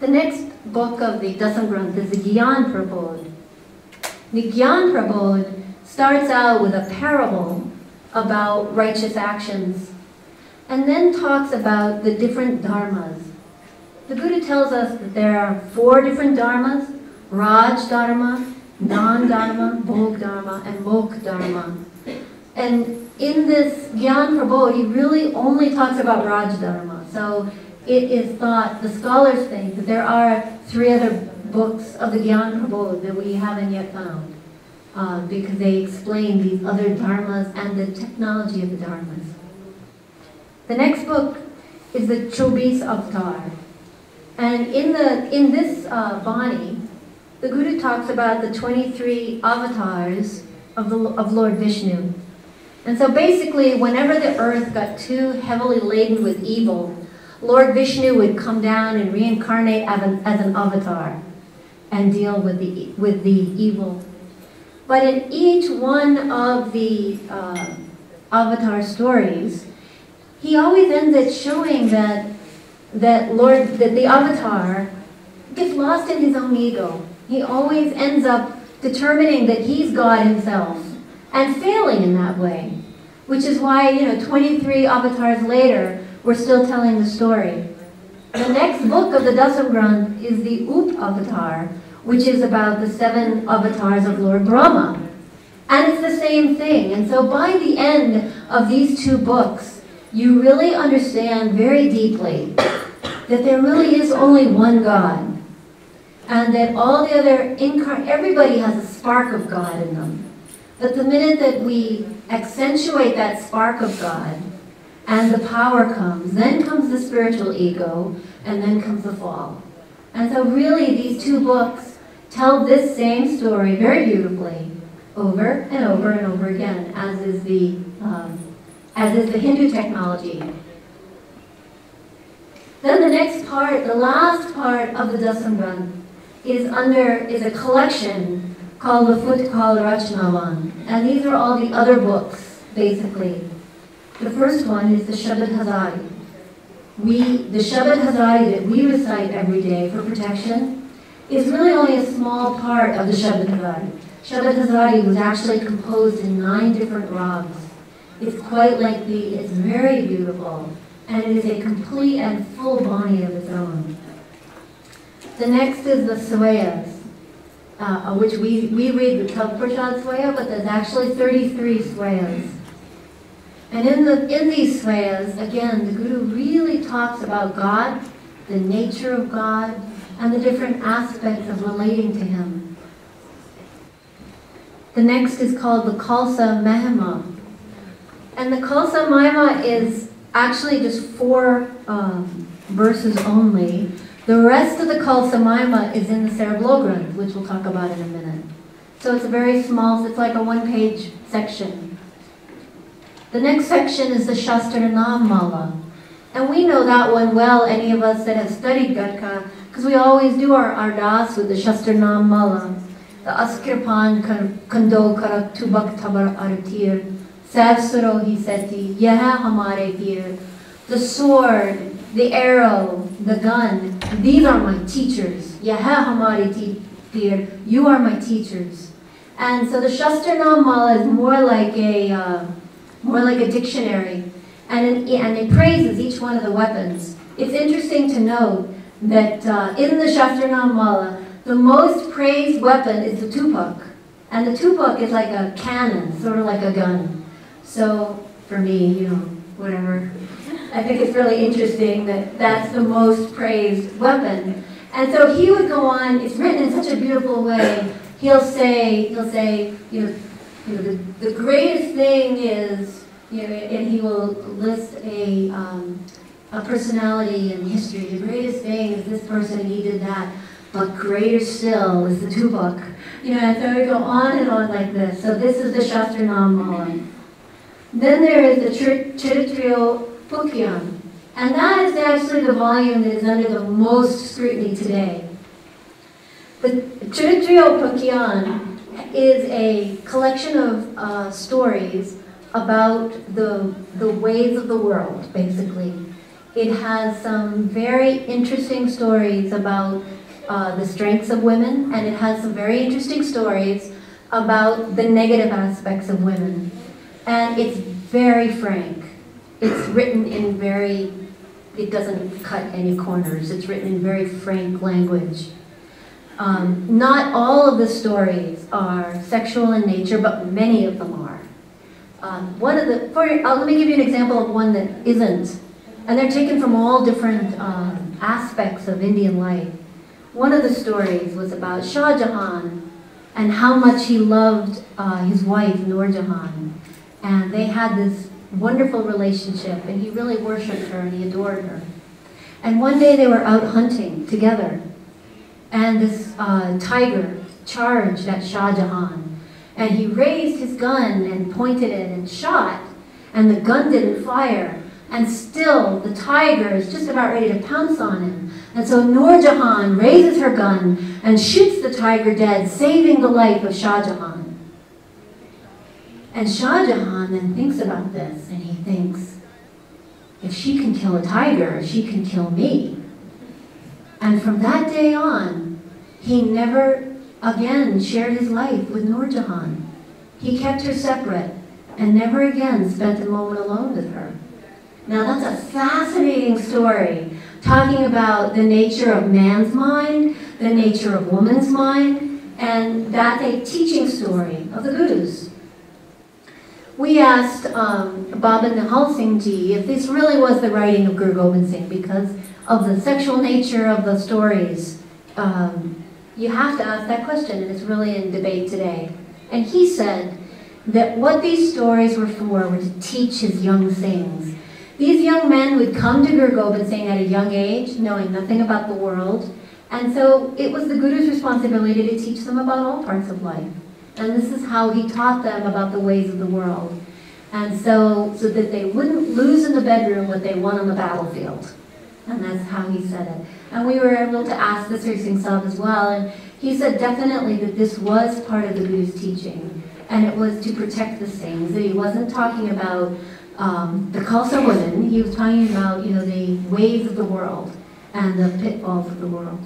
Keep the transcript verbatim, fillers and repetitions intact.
The next book of the Dasam Granth is the Gyan Prabodh. The Gyan Prabodh starts out with a parable about righteous actions and then talks about the different dharmas. The Buddha tells us that there are four different dharmas: Raj Dharma, Nan Dharma, Bhog Dharma, and Mok Dharma. And in this Gyan Prabodh, he really only talks about Raj Dharma. So it is thought, the scholars think, that there are three other books of the Gyan Prabodh that we haven't yet found, uh, because they explain these other dharmas and the technology of the dharmas. The next book is the Choubis Avtar. And in, the, in this uh, Bani, the Guru talks about the twenty-three avatars of, the, of Lord Vishnu. And so basically, whenever the earth got too heavily laden with evil, Lord Vishnu would come down and reincarnate as an, as an avatar and deal with the, with the evil. But in each one of the uh, avatar stories, he always ends it showing that that Lord, that the avatar gets lost in his own ego. He always ends up determining that he's God himself and failing in that way, which is why, you know, twenty-three avatars later, we're still telling the story. The next book of the Dasam Granth is the Up Avatar, which is about the seven avatars of Lord Brahma. And it's the same thing. And so by the end of these two books, you really understand very deeply that there really is only one God, and that all the other incarn- everybody has a spark of God in them. But the minute that we accentuate that spark of God, and the power comes, then comes the spiritual ego, and then comes the fall. And so really these two books tell this same story very beautifully, over and over and over again, as is the, um, as is the Hindu technology. Then the next part, the last part of the Dasam Granth, is under, is a collection called the Futkal Rajnavan. And these are all the other books, basically. The first one is the Shabad Hazari. We, the Shabad Hazari that we recite every day for protection is really only a small part of the Shabad Hazari. Shabad Hazari was actually composed in nine different rags. It's quite lengthy, it's very beautiful, and it is a complete and full body of its own. The next is the Swayas, Uh, which we, we read the Tav Prashad Swaya, but there's actually thirty-three Swayas. And in, the, in these Swayas, again, the Guru really talks about God, the nature of God, and the different aspects of relating to Him. The next is called the Khalsa Mahima. And the Khalsa Mahima is actually just four um, verses only. The rest of the Khalsa Mahima is in the Sarab Loch Granth, which we'll talk about in a minute. So it's a very small, it's like a one-page section. The next section is the Shastar Naam Mala. And we know that one well, any of us that have studied Gatka, because we always do our ardas with the Shastar Naam Mala. The Askirpan Kando Karak Tubak Tabar Aratir, Sav Surohi Seti, Yaha Hamare Tir, the sword, the arrow, the gun, these are my teachers. Yaha hamari teer, you are my teachers. And so the Shastar Naam Mala is more like a uh, more like a dictionary, and it, and it praises each one of the weapons. It's interesting to note that uh, in the Shastar Naam Mala, the most praised weapon is the tupak, and the tupak is like a cannon, sort of like a gun. So for me, you know, whatever. I think it's really interesting that that's the most praised weapon. And so he would go on, it's written in such a beautiful way, he'll say, he'll say, you know, you know the, the greatest thing is, you know, and he will list a, um, a personality in history, the greatest thing is this person, he did that, but greater still is the tupak. You know, and so we go on and on like this. So this is the Shastar Naam Mala. Then there is the Charitro Pakhyan, and that is actually the volume that is under the most scrutiny today. The Charitro Pakhyan is a collection of uh, stories about the, the ways of the world, basically. It has some very interesting stories about uh, the strengths of women, and it has some very interesting stories about the negative aspects of women. And it's very frank. It's written in very, it doesn't cut any corners. It's written in very frank language. Um, not all of the stories are sexual in nature, but many of them are. Um, one of the, for, uh, let me give you an example of one that isn't. And they're taken from all different um, aspects of Indian life. One of the stories was about Shah Jahan and how much he loved uh, his wife, Noor Jahan. And they had this wonderful relationship, and he really worshipped her and he adored her. And one day they were out hunting together, and this uh, tiger charged at Shah Jahan. And he raised his gun and pointed it and shot, and the gun didn't fire. And still, the tiger is just about ready to pounce on him. And so Noor Jahan raises her gun and shoots the tiger dead, saving the life of Shah Jahan. And Shah Jahan then thinks about this, and he thinks, if she can kill a tiger, she can kill me. And from that day on, he never again shared his life with Noor Jahan. He kept her separate and never again spent a moment alone with her. Now that's a fascinating story, talking about the nature of man's mind, the nature of woman's mind, and that's a teaching story of the Gurus. We asked um, Baba Nihal Singh Ji if this really was the writing of Guru Gobind Singh because of the sexual nature of the stories. Um, you have to ask that question, and it's really in debate today. And he said that what these stories were for were to teach his young Singhs. These young men would come to Guru Gobind Singh at a young age, knowing nothing about the world. And so it was the Guru's responsibility to teach them about all parts of life. And this is how he taught them about the ways of the world. And so, so that they wouldn't lose in the bedroom what they won on the battlefield. And that's how he said it. And we were able to ask the Sri Singh Sab as well. And he said definitely that this was part of the Guru's teaching. And it was to protect the Singhs. That he wasn't talking about Um, the Khalsa women, he was talking about, you know, the ways of the world and the pitfalls of the world.